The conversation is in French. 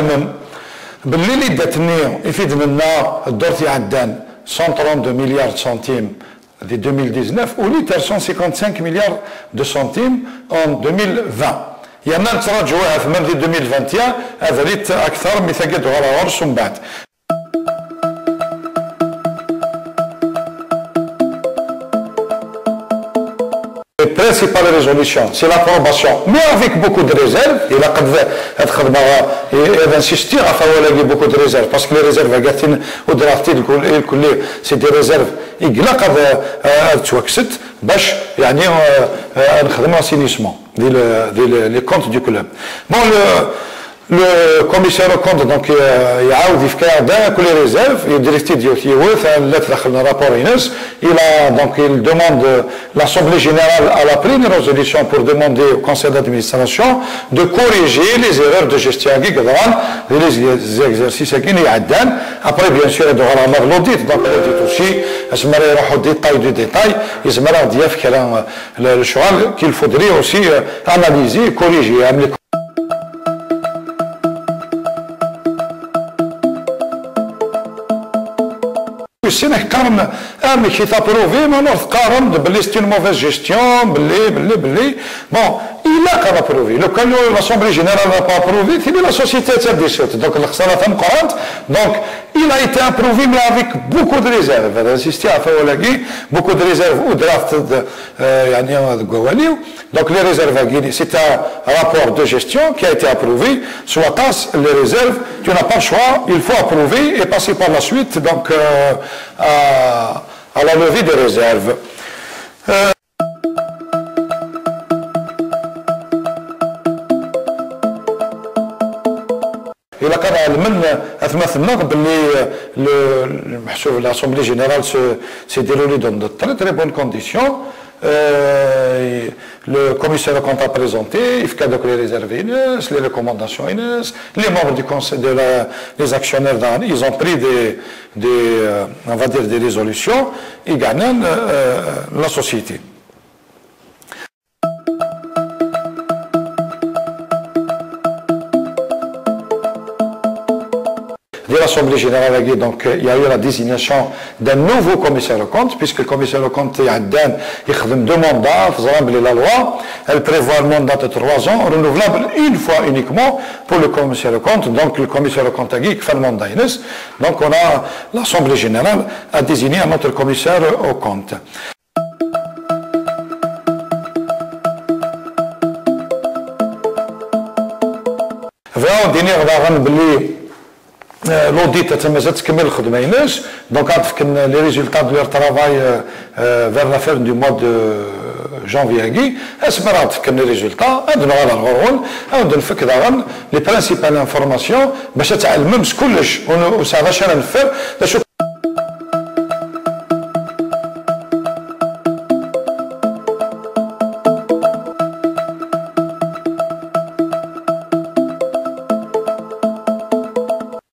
كنعلم باللي اللي داتني يفيد منا الدور تاع عدان 132 مليار سنتيم de 2019 ou 855 milliards de centimes en 2020. Il y a même 30 jours, même de 2021, avec Akhtar, mais ça guette de la hausse en bas. Les principales résolutions, c'est l'approbation, mais avec beaucoup de réserves. Il a insisté à faire beaucoup de réserves, parce que les réserves, c'est des réserves. إغلاق التواكسد باش يعني نخدموا سينيسمون ديال لي كونت دو كلوب. بون لو كوميسير كونت دونك يعاود يفكر دا كل ريزيرف الديريكتي ديالو تيوث لا تدخل رابور ينس الى دونك il demande l'assemblée générale à la première résolution pour demander au conseil d'administration de corriger les erreurs de gestion qui قدران les exercices كاين يعدان après bien sûr de revoir l'audit donc l'audit aussi اسمر يروحوا ديتاي دو ديتاي يسمر ديال فكر الشغل qu'il faudrait aussi analyser corriger السنه كارم امي كي تابروفي ما نورث قارن بلي ستي موفيز جيستيون بلي بون الا كابروفي لو كان لاسومبلي جينيرال با ابروفي تيبي لا سوسيتي تاع ديشوت دونك الخساره تم قرات دونك il a été approuvé mais avec beaucoup de réserves d'insister à faire lagi beaucoup de réserves au draft يعني غواليو دونك لي réserves غيني c'est un rapport de gestion qui a été approuvé soit passe les réserves tu n'as pas le choix il faut approuver et passer par la suite donc à la levée des réserves. إلا كان علمنا أثمثلنا باللي المحسوب الأسمبلي جينيرال سي ديرولي دون دو تري تري بون كونديسيون. Le commissaire compte a présenté, il fait les réserves INES, les recommandations INES, les membres du conseil, les actionnaires d'ANI, ils ont pris on va dire des résolutions, ils gagnent la société. De l'Assemblée générale, donc, il y a eu la désignation d'un nouveau commissaire aux comptes, puisque le commissaire aux comptes est Addan, il a deux mandats, la loi, elle prévoit le mandat de 3 ans, renouvelable une fois uniquement pour le commissaire aux comptes, donc le commissaire aux comptes a dit qu'il fait le mandat Inès, donc on a, l'Assemblée générale a désigné un autre commissaire aux comptes. Vraiment, dernier, l'audit a تكمل الخدمه يناس دونك عطفكم لي ريزولطا دو لور ترافاي فيغ لا فان دو موا دو جانفيي اسمر عطفكم لي ريزولطا ادنو على الغرون عاود نفك داغن لي برينسيبال انفورماسيون باش تعلمش كلش وسافاش انا نفر